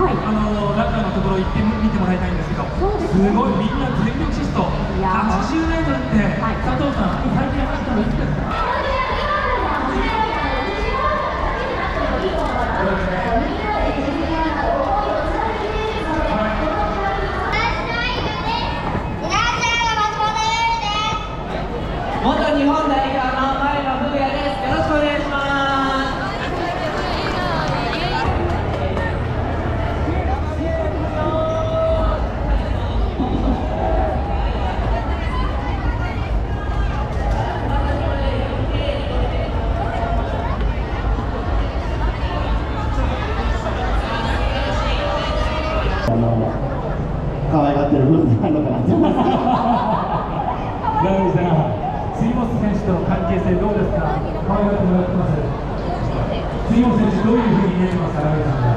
はい、中のところ行ってみてもらいたいんですけど、すごいみんな全力疾走、80メートルって、佐藤さん、最近走ったのいつですか？可愛がってる部分ないのかなって思います。ダメさん、杉本選手との関係性どうですか？可愛がってもらってます。杉本選手どういうふうに見えてますか？ダメさんが。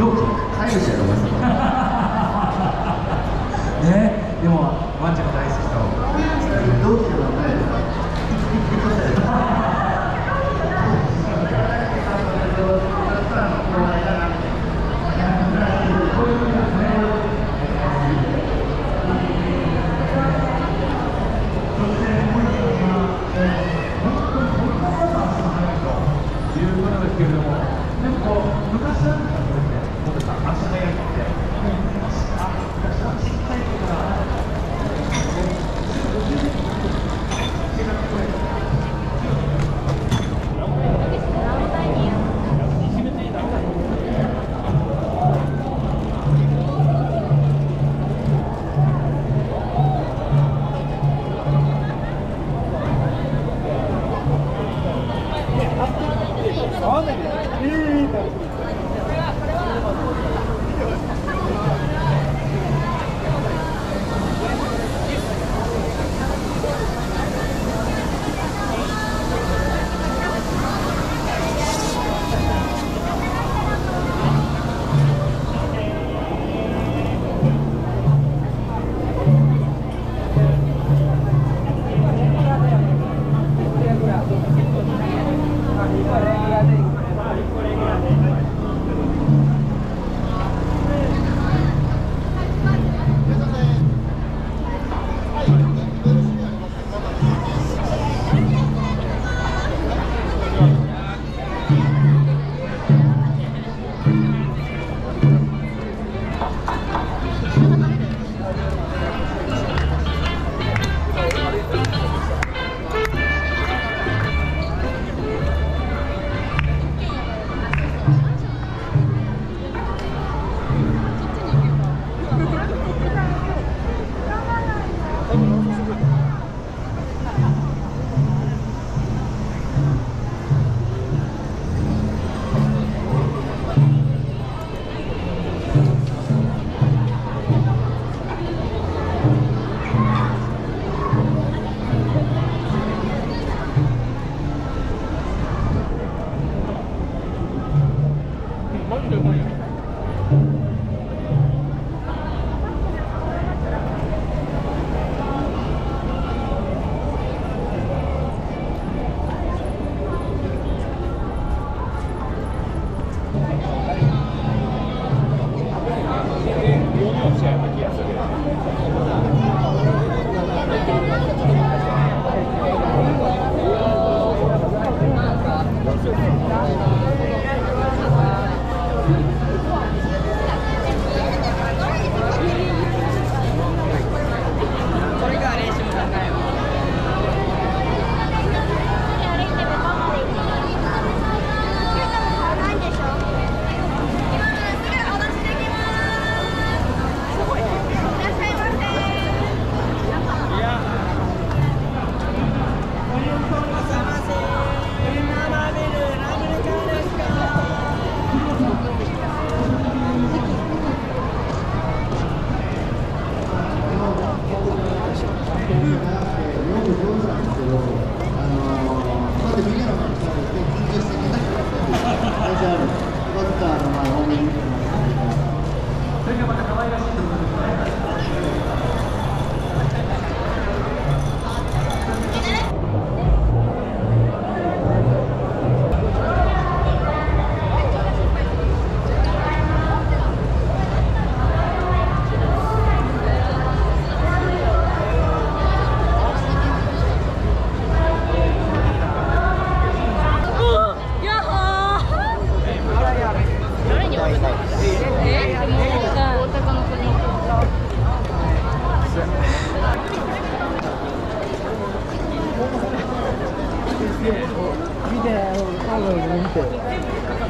同期、帰るじゃんお前さん。ね、でもワンちゃんが大好きそう。同期の名前ですか？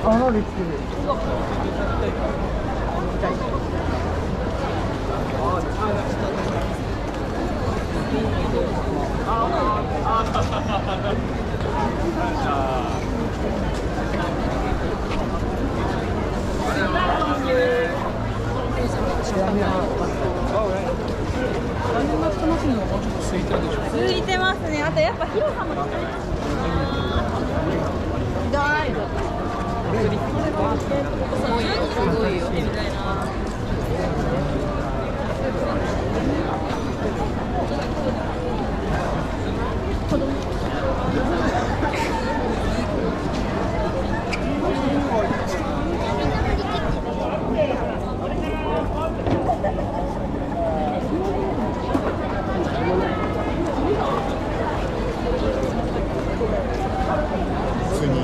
のりつける。空いてますね。あとやっぱ広さも大事。すごいよ。普通に。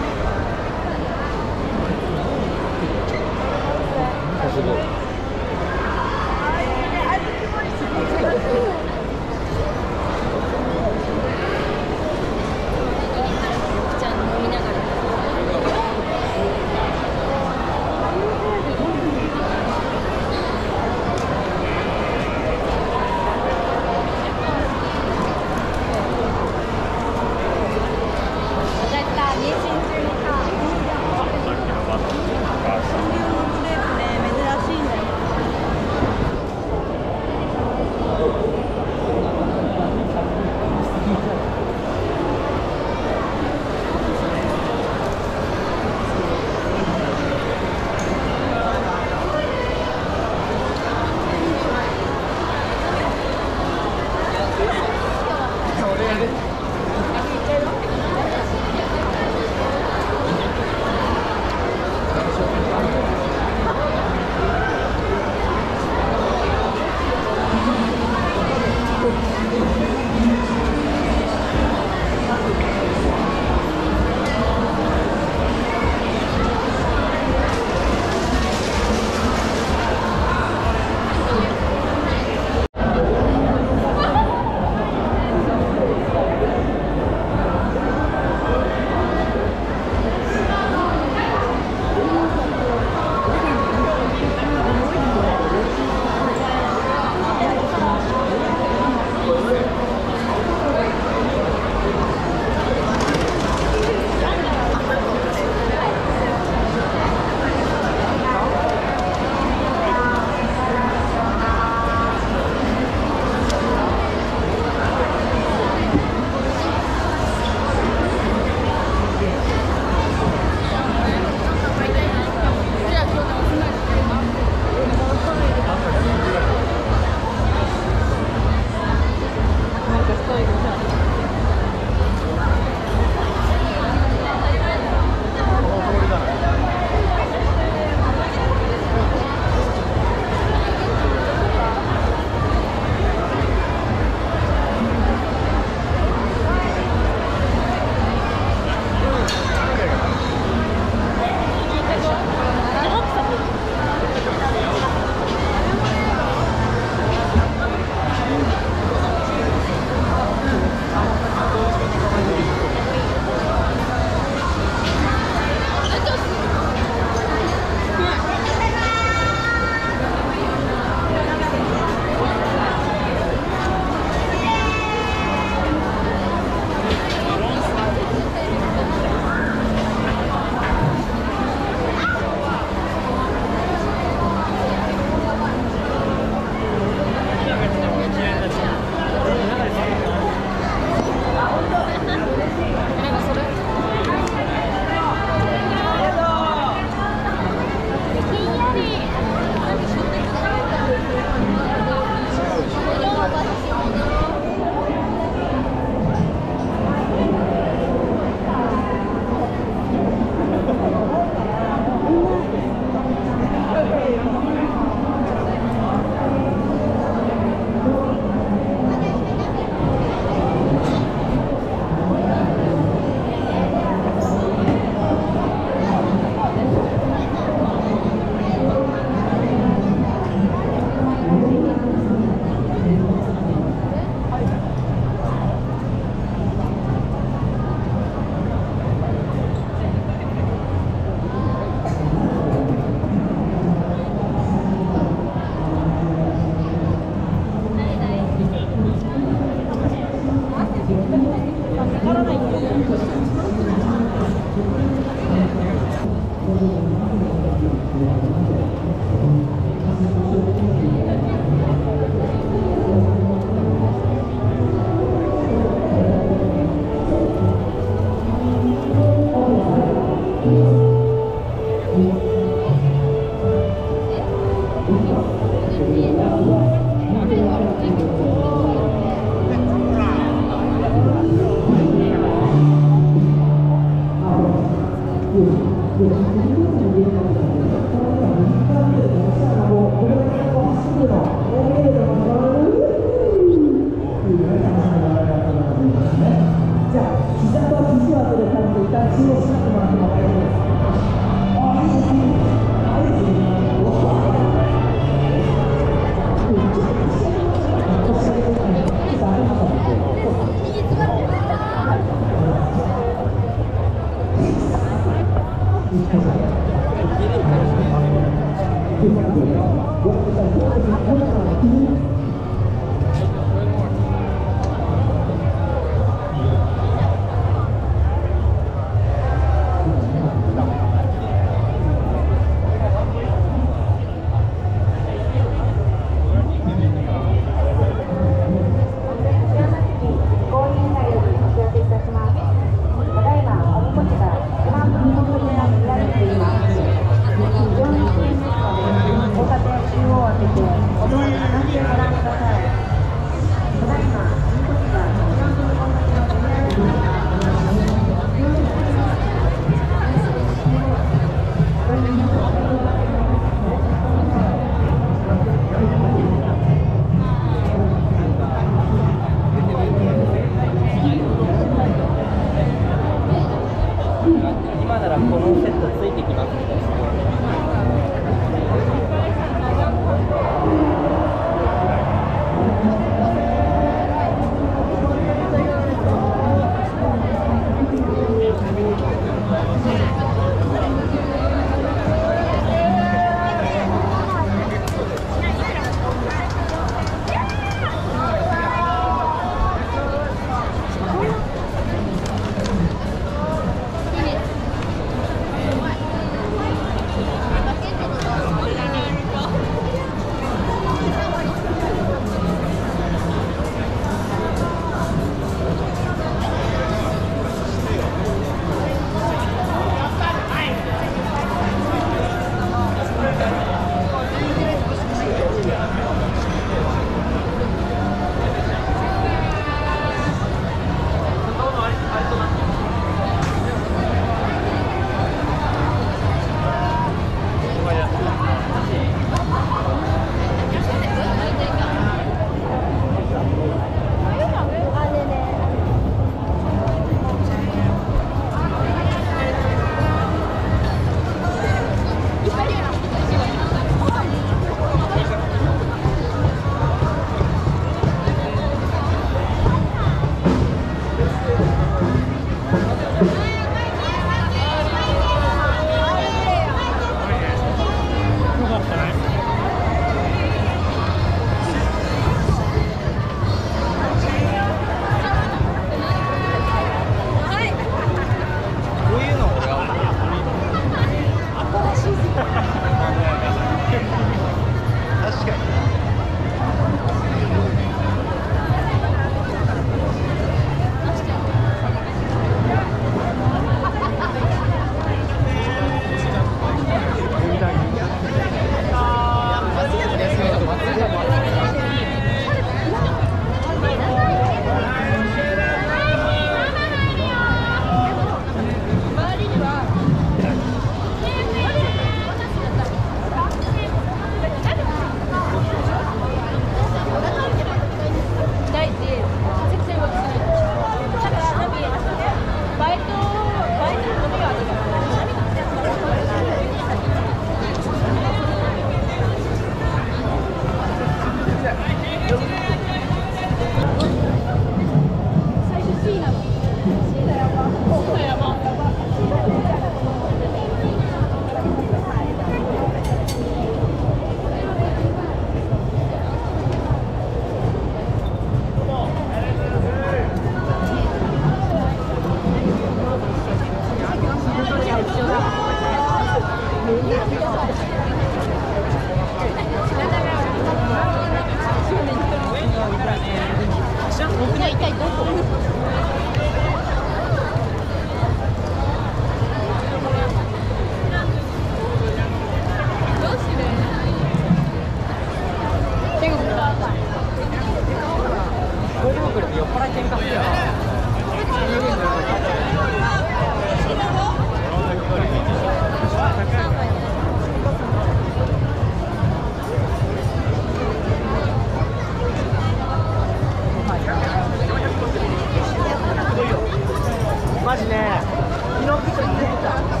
マジね。昨日ピザに出てた。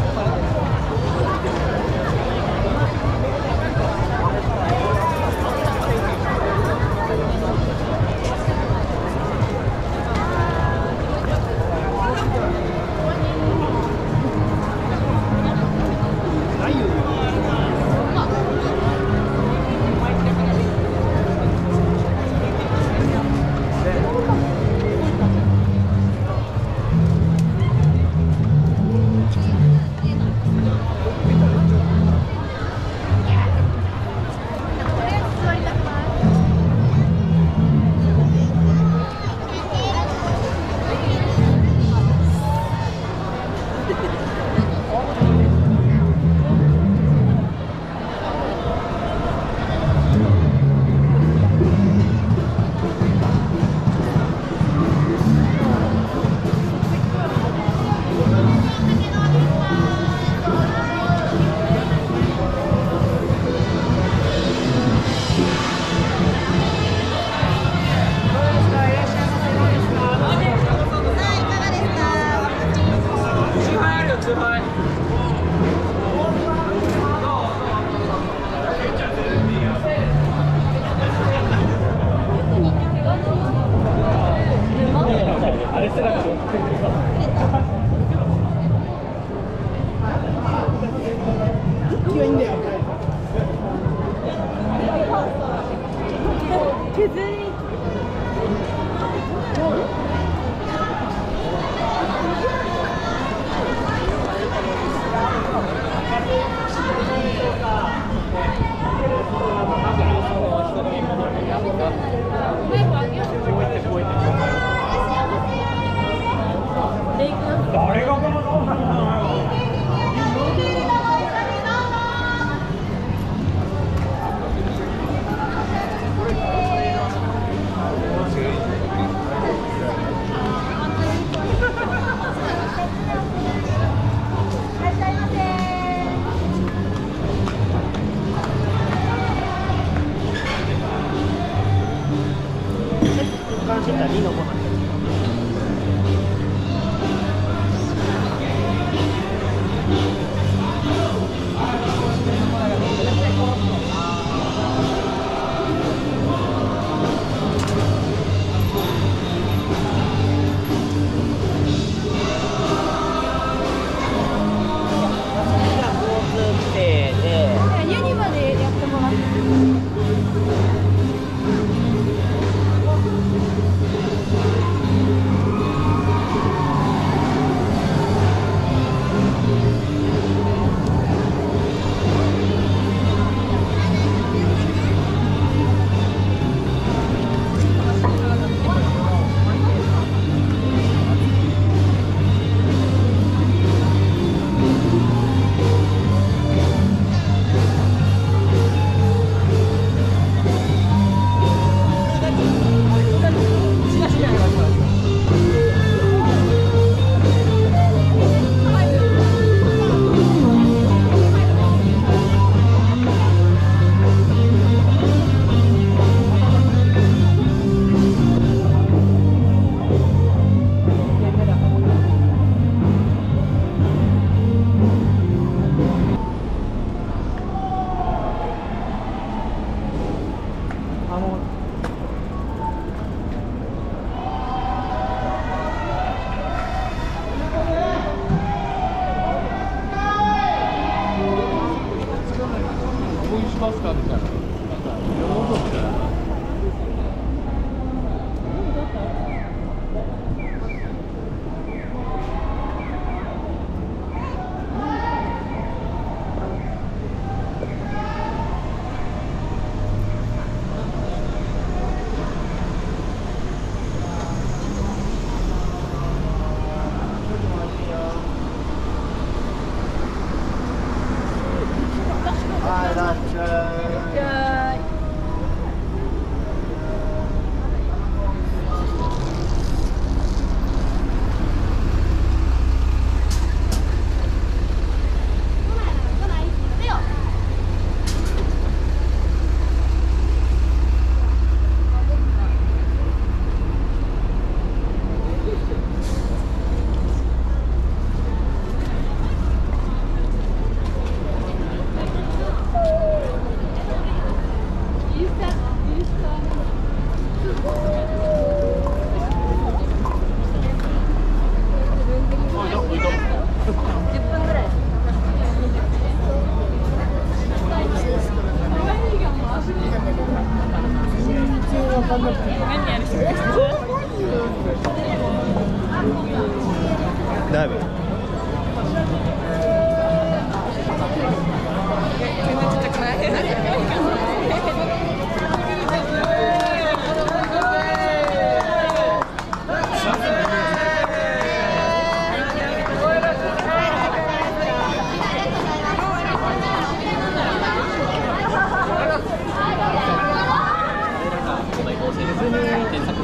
David.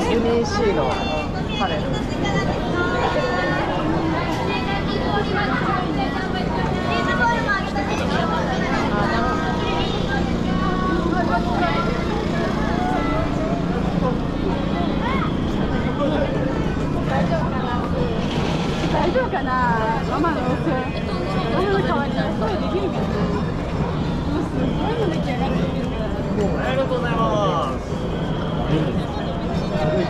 NEC のパレル。大丈夫かな、ママのお店。俺の代わりに一人できるけど。もうすごいの出来上がってるんだ。ありがとうございます。ありがとう。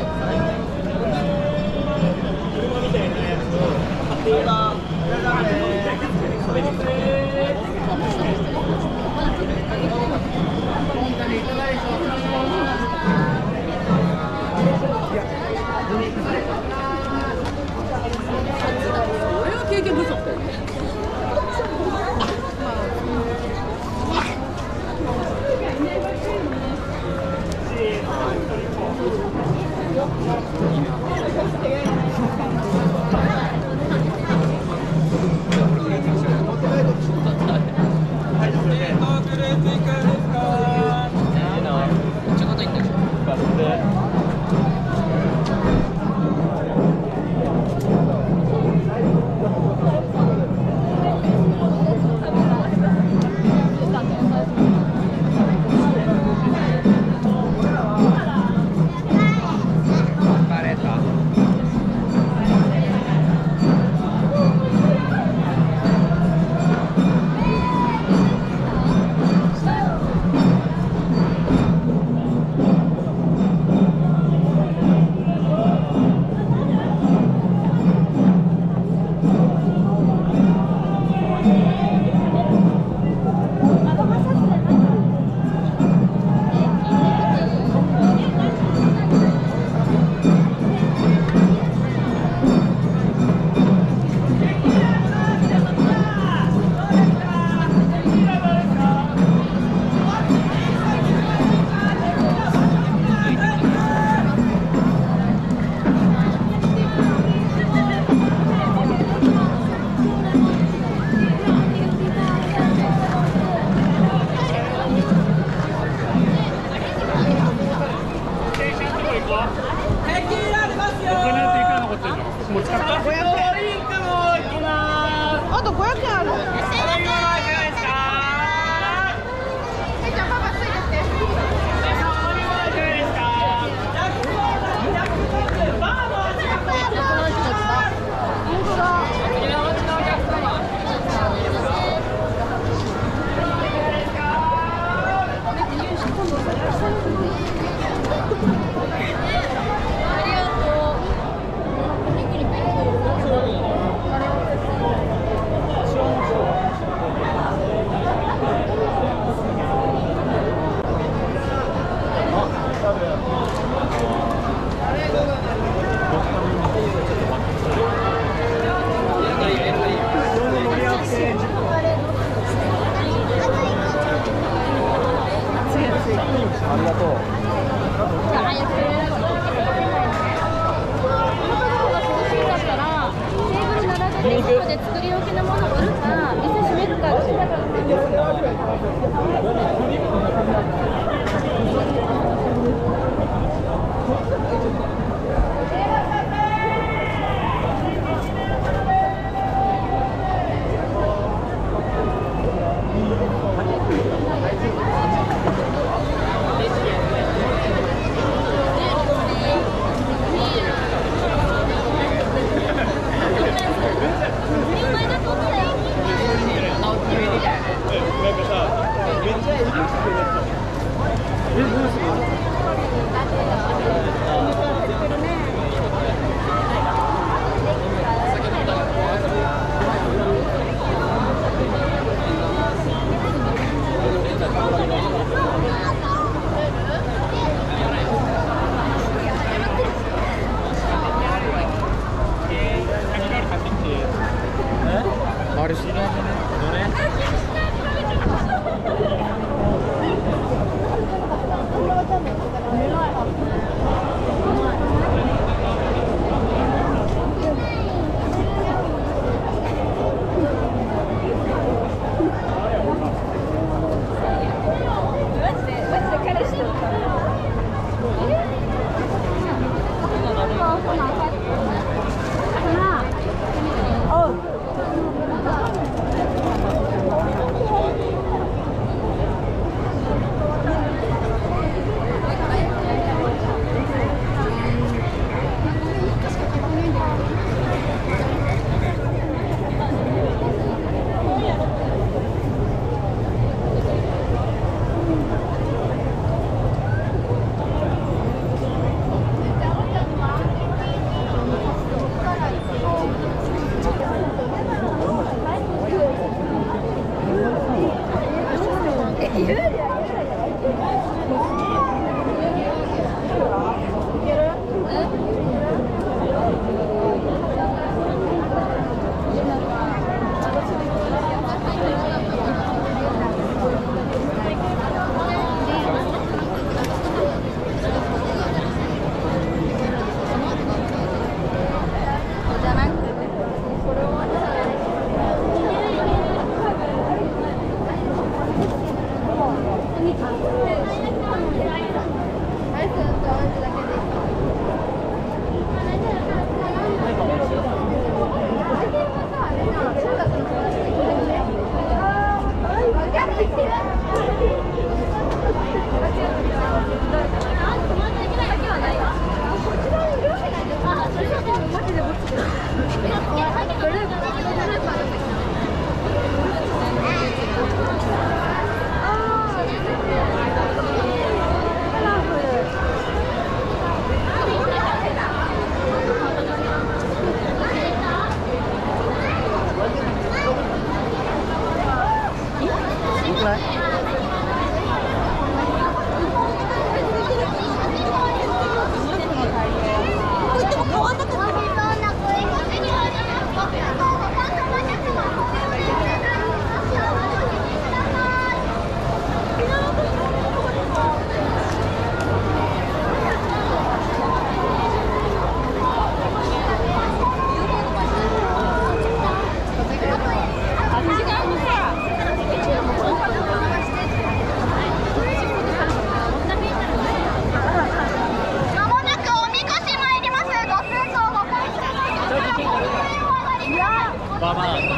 ババア立ち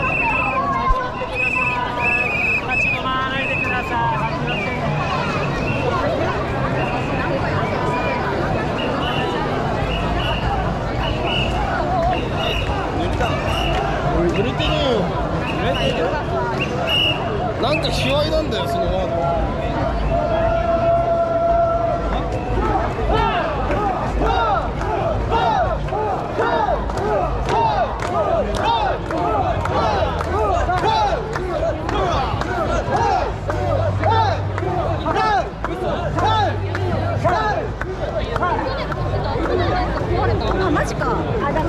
止まらないでください。売れてねえよ。なんか卑猥なんだよそのワード。あ、マジか。あ、だ。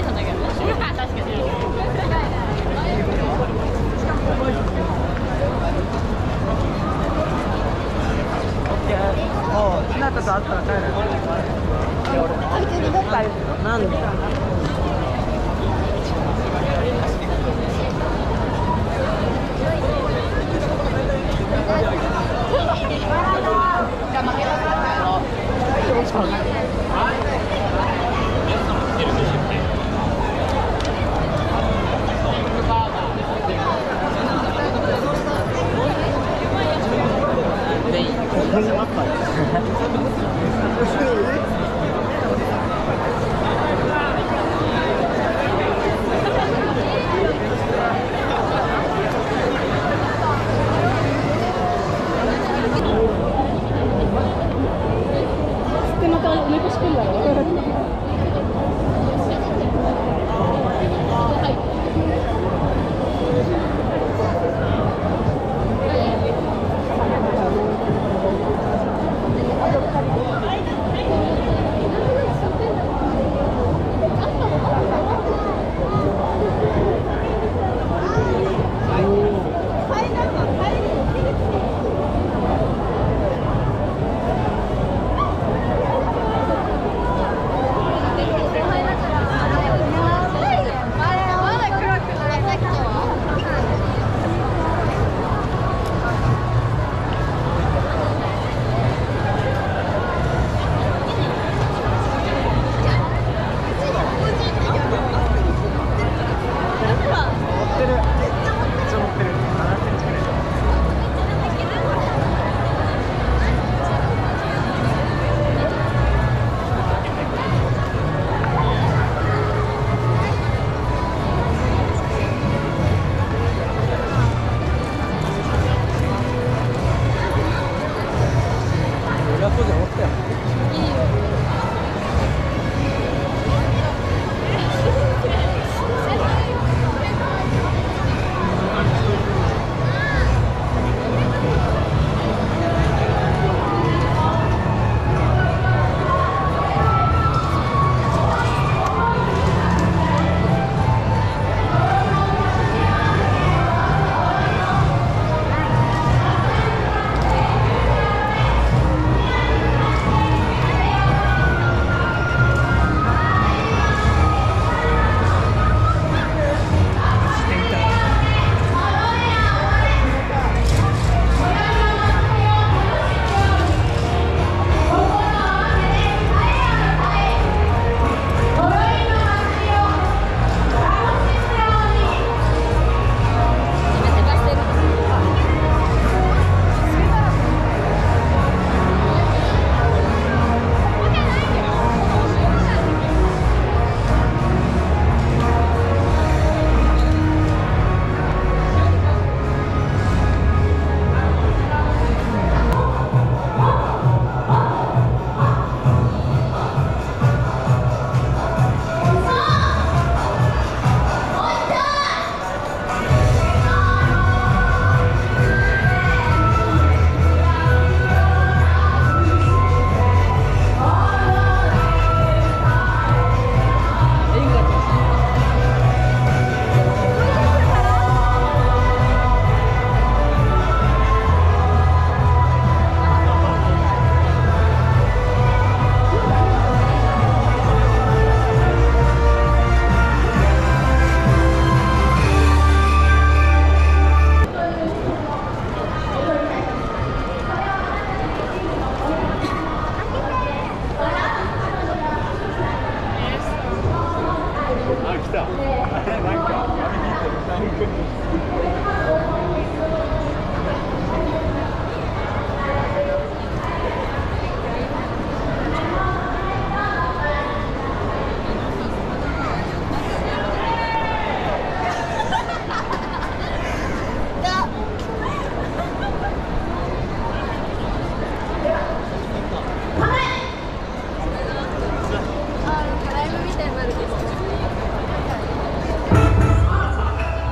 兄さんだけどね。確かに。もうひなたと会ったら帰る。なんで？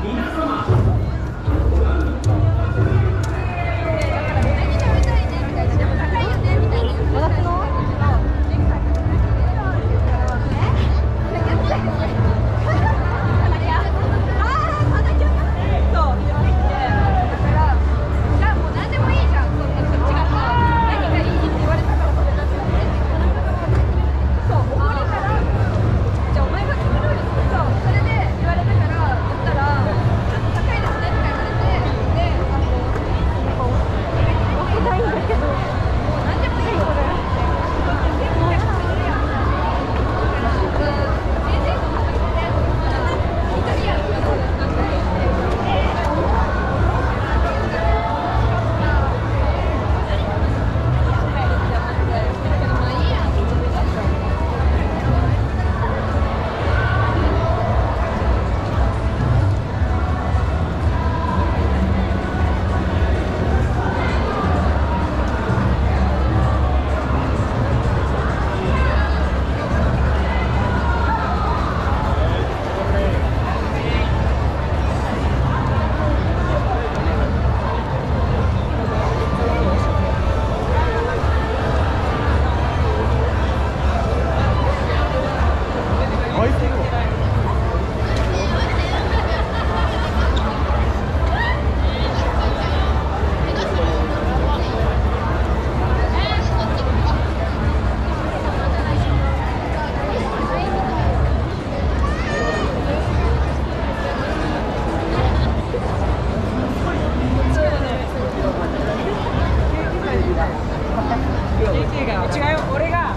皆様違うよ、俺が。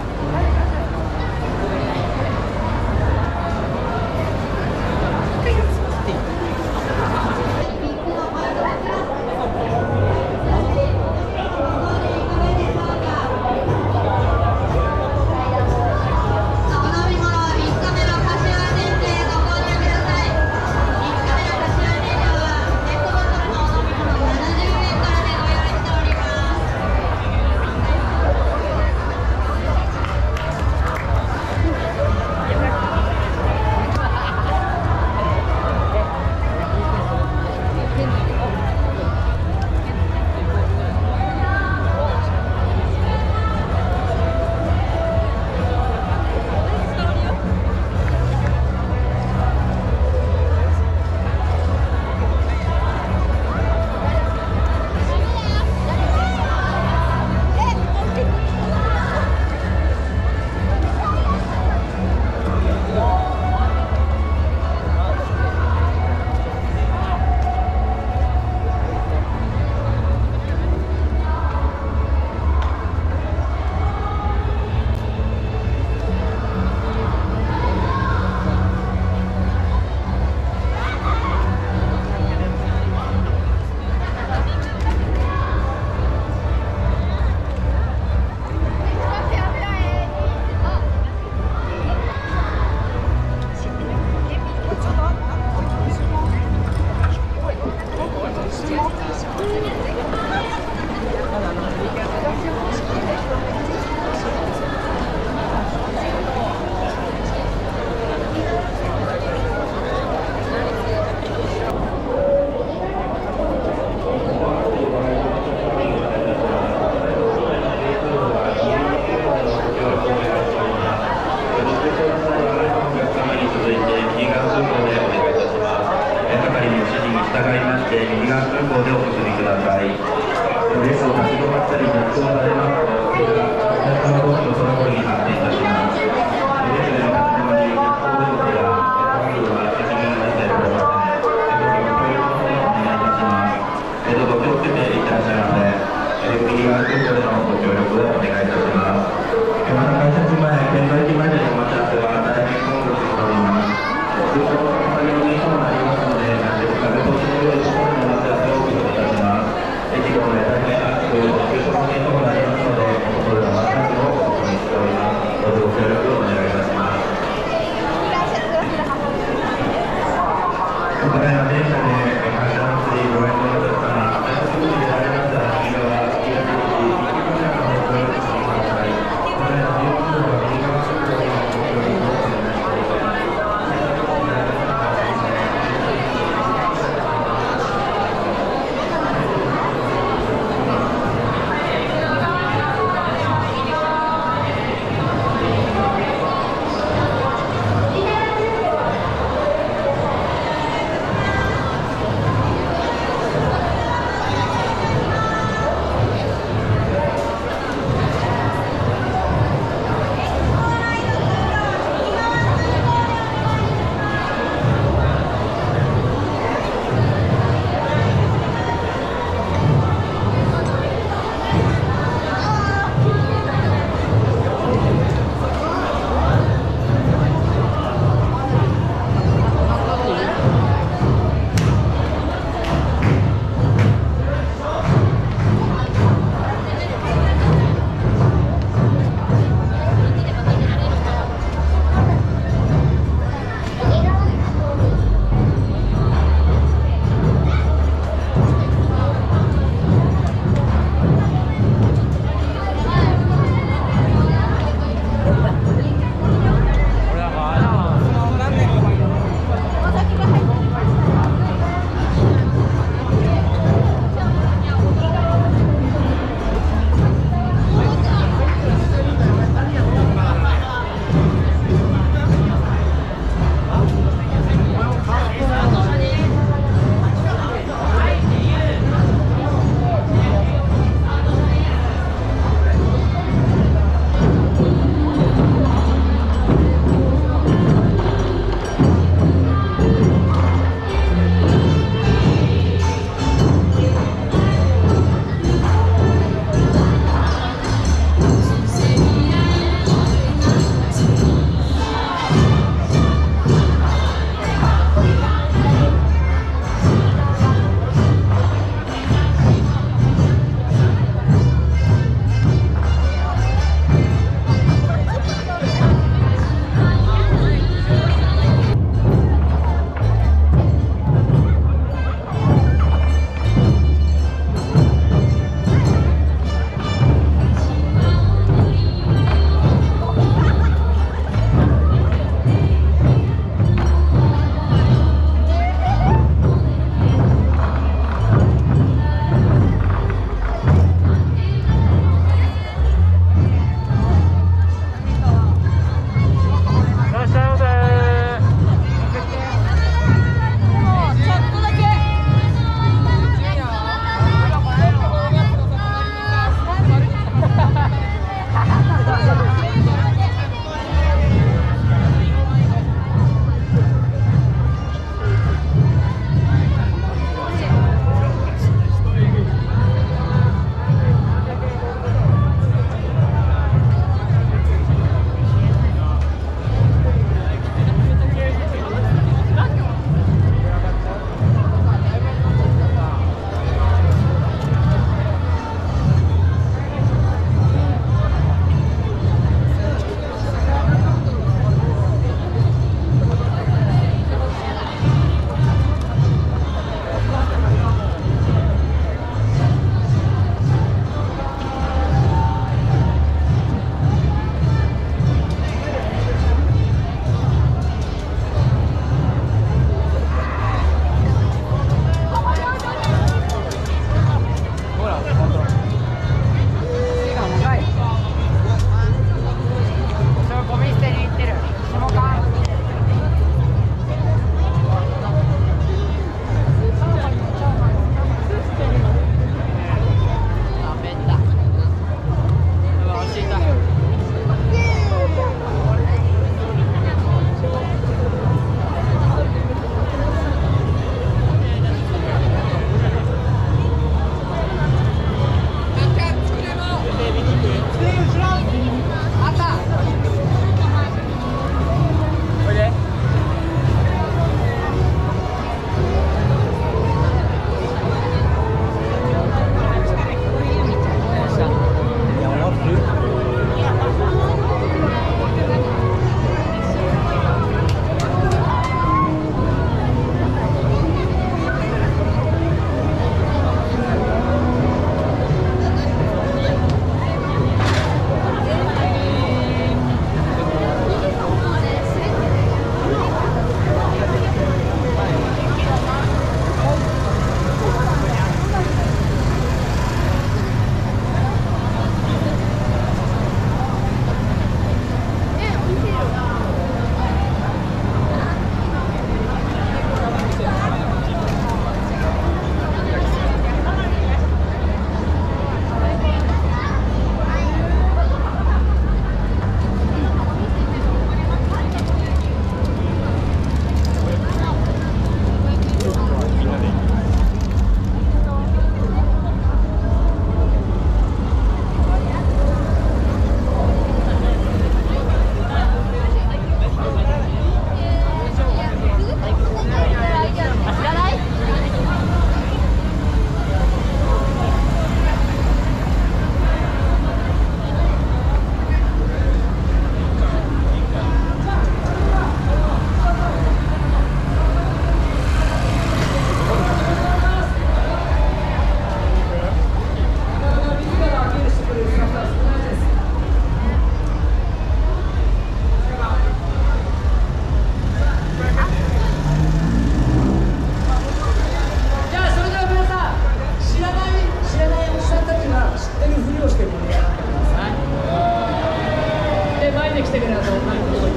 ちゃ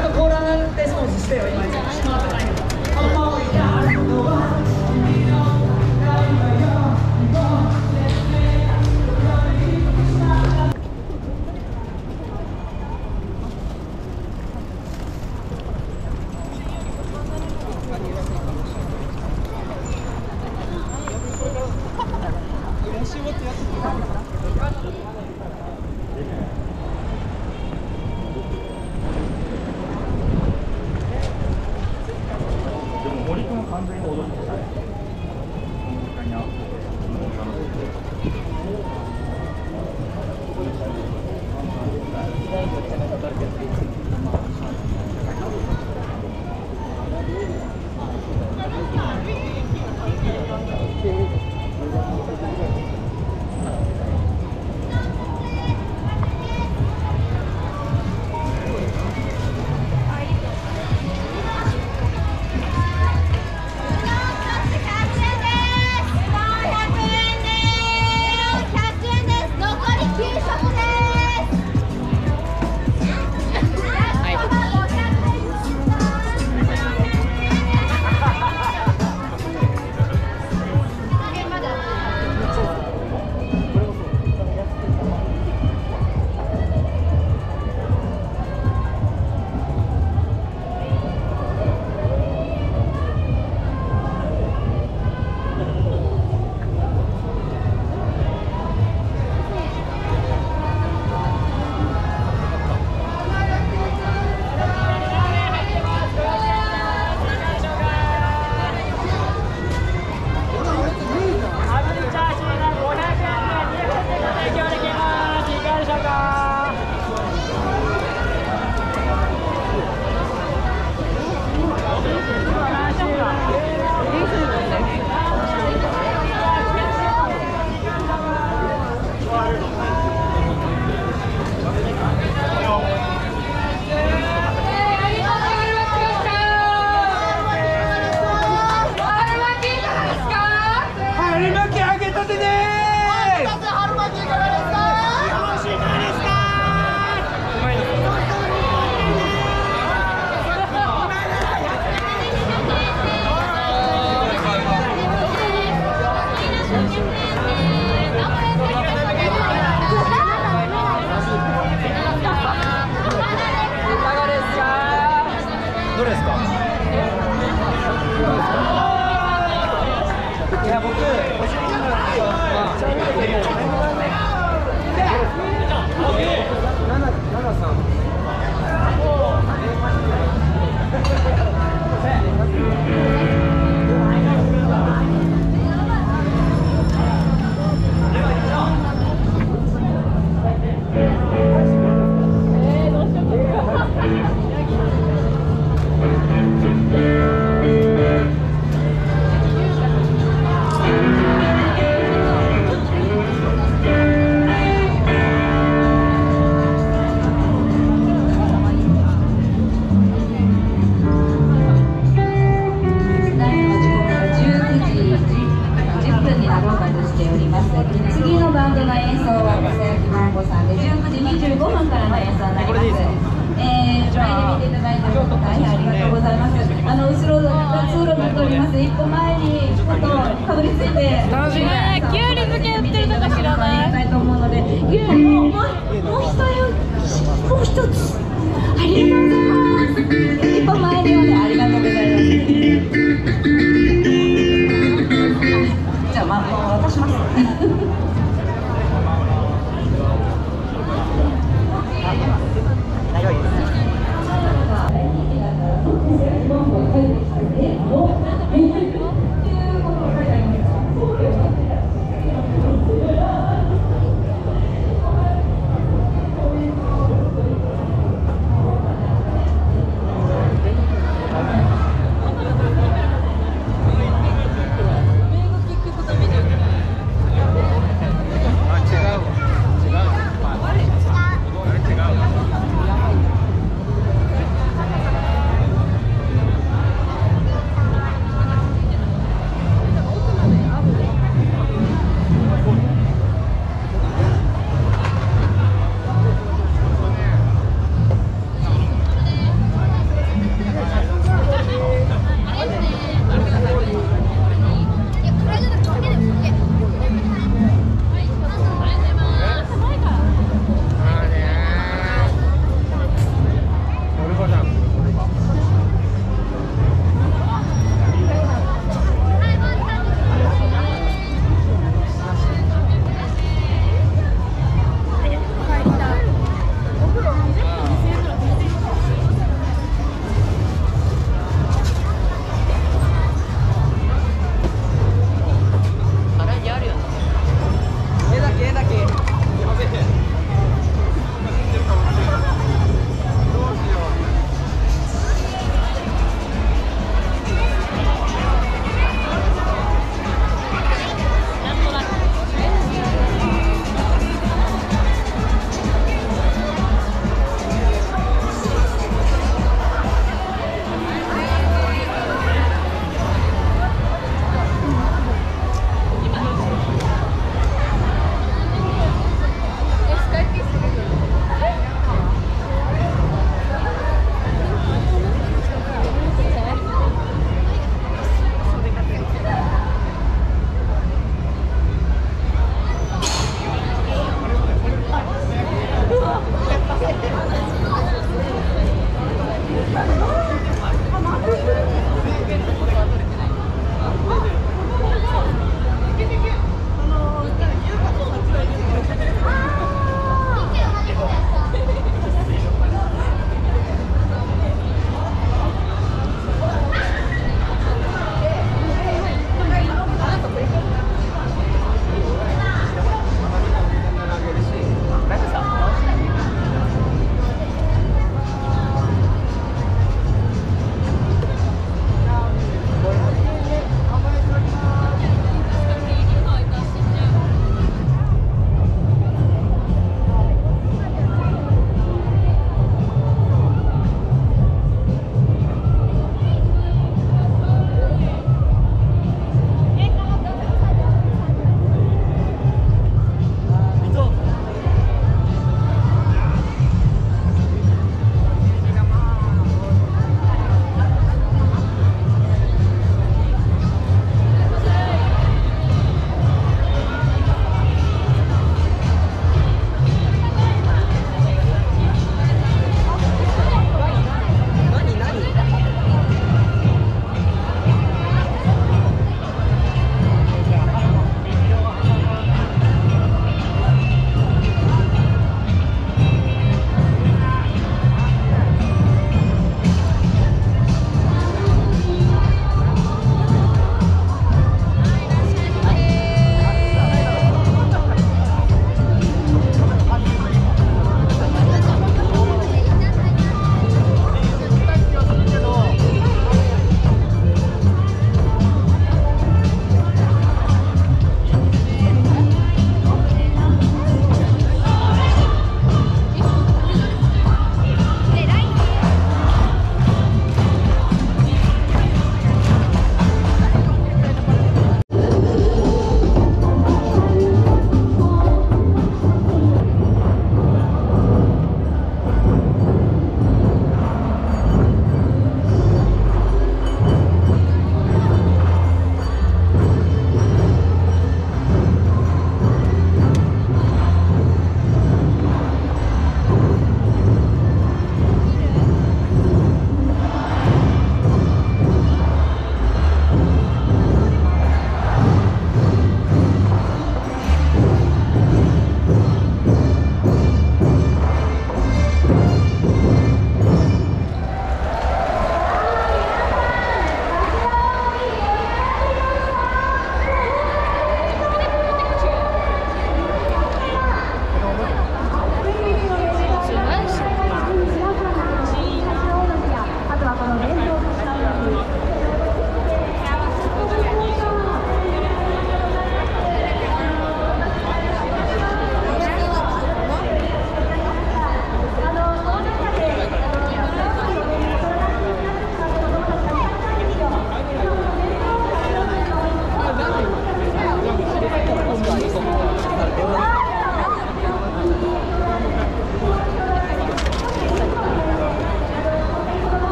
んとコーラーレスポンスしてよ、今。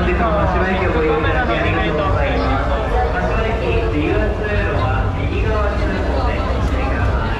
本日も柏駅をご利用いただきありがとうございます。柏駅自由通路は右側通行でご注意ください。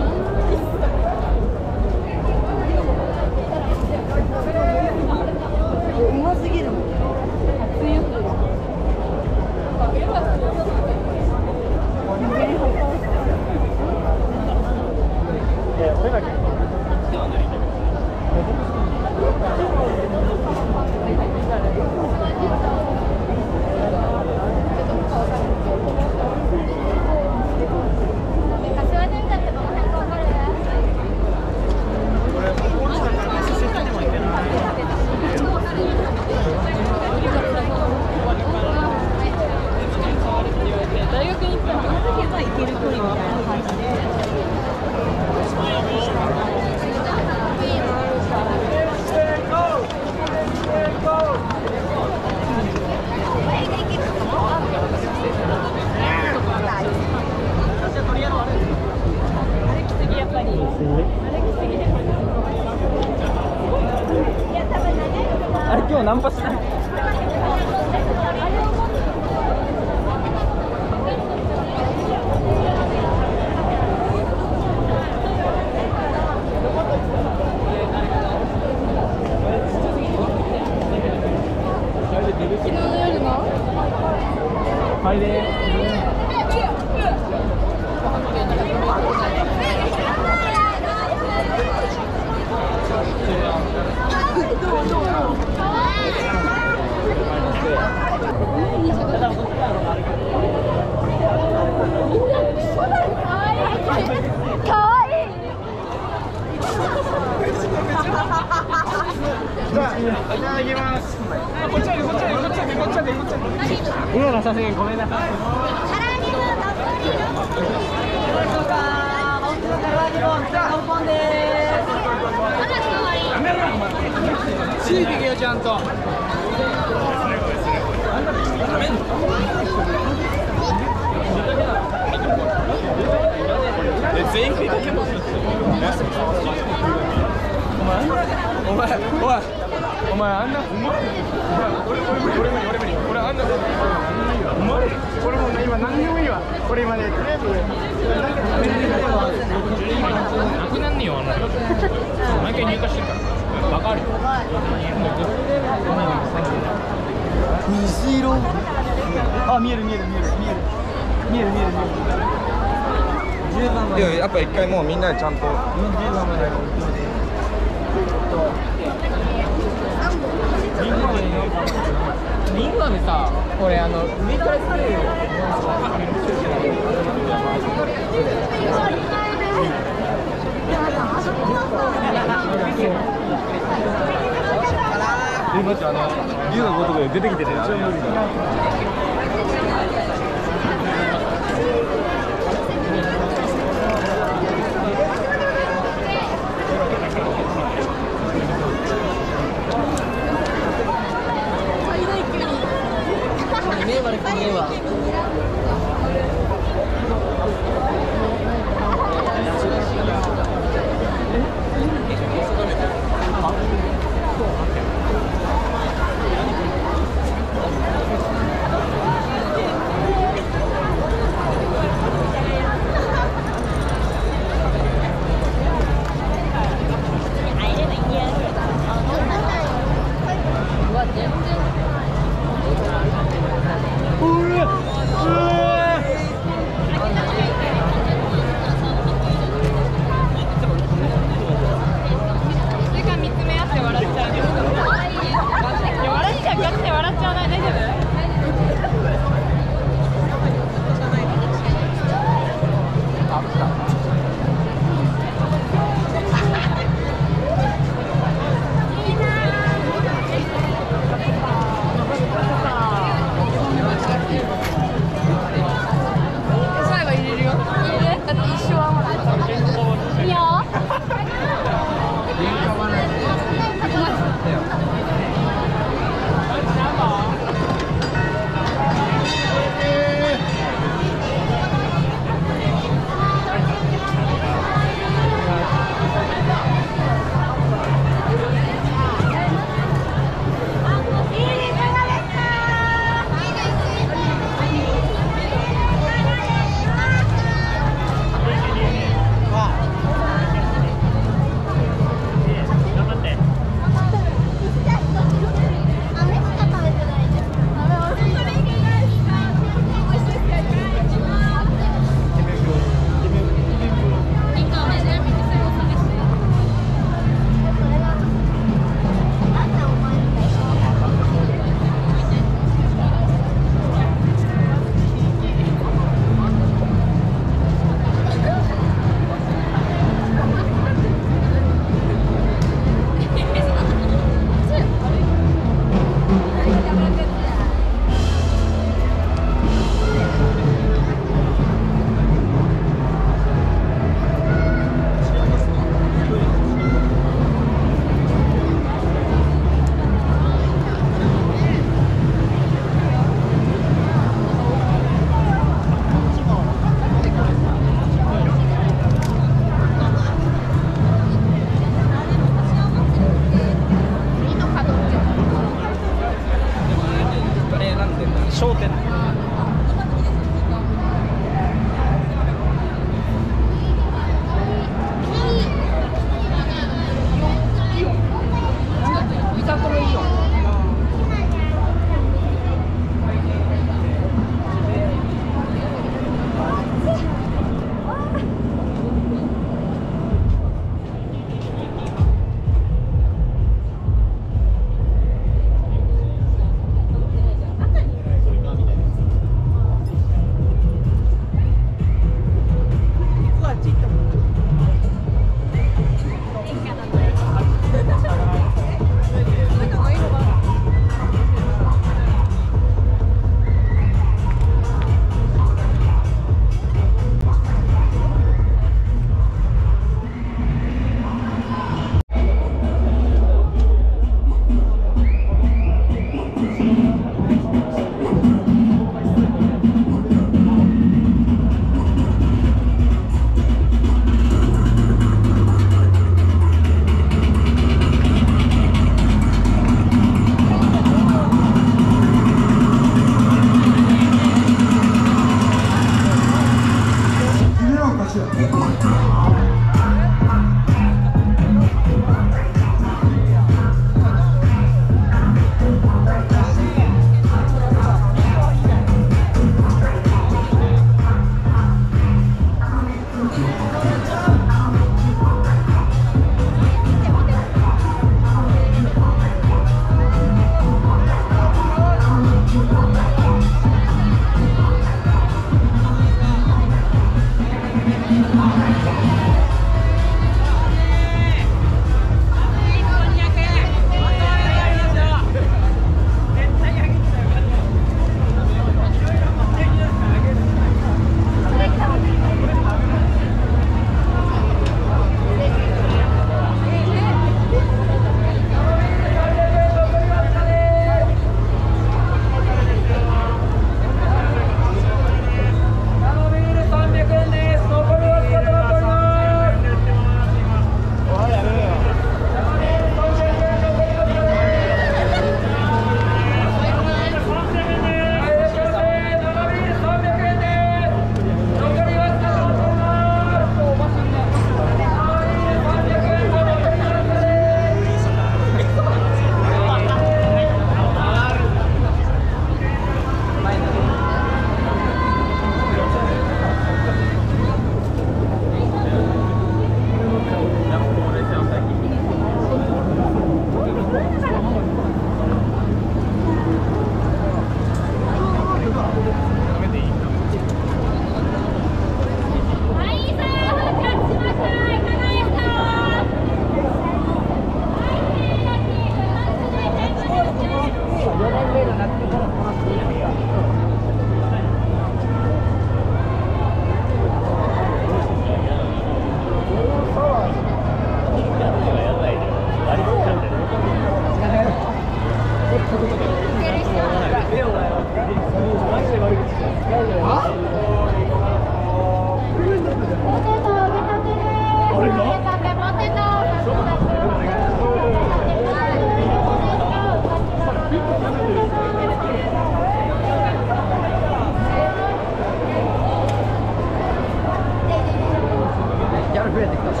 増えてきたし。